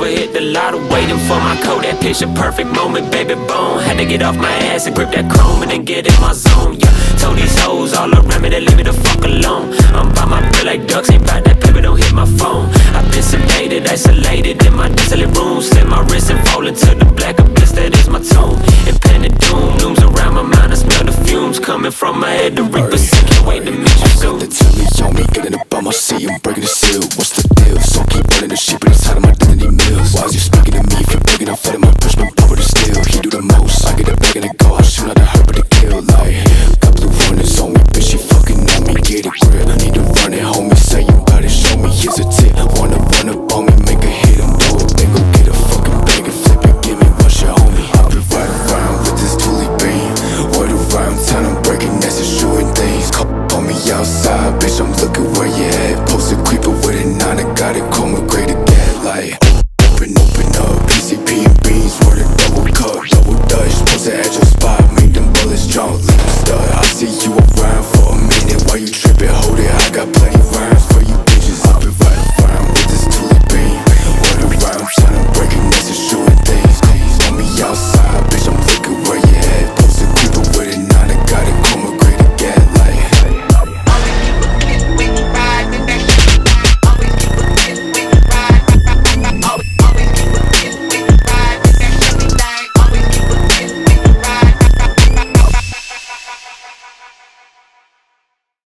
over, hit the lotto, waiting for my code. That picture perfect moment, baby, boom. Had to get off my ass and grip that chrome and then get in my zone, yeah. Told these hoes all around me to leave me the fuck alone. I'm by my bill like ducks, ain't by that paper, don't hit my phone. I've been sedated, isolated in my desolate room. Slip my wrist and fall into the black abyss that is my tomb. Impending doom looms around my mind, I smell the fumes coming from my head. The reaper sinking, wait to meet you soon. I'm gonna tell you, y'all ain't getting up, I'ma see you breaking the seal. What's the deal? So keep running the shit, but it's out of my